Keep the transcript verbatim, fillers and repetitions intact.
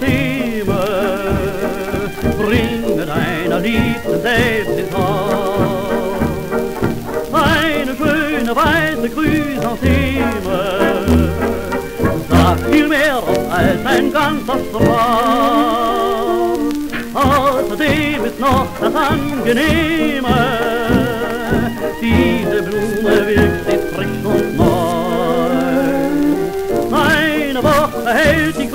Liebe, bringe deiner Liebsten Selbstenthalte. Eine schöne, weiße Chrysantheme sagt viel mehr als ein ganzer Strauß. Außerdem ist noch das Angenehme, diese Blume wirkt stets frisch und neu. Eine Woche hält die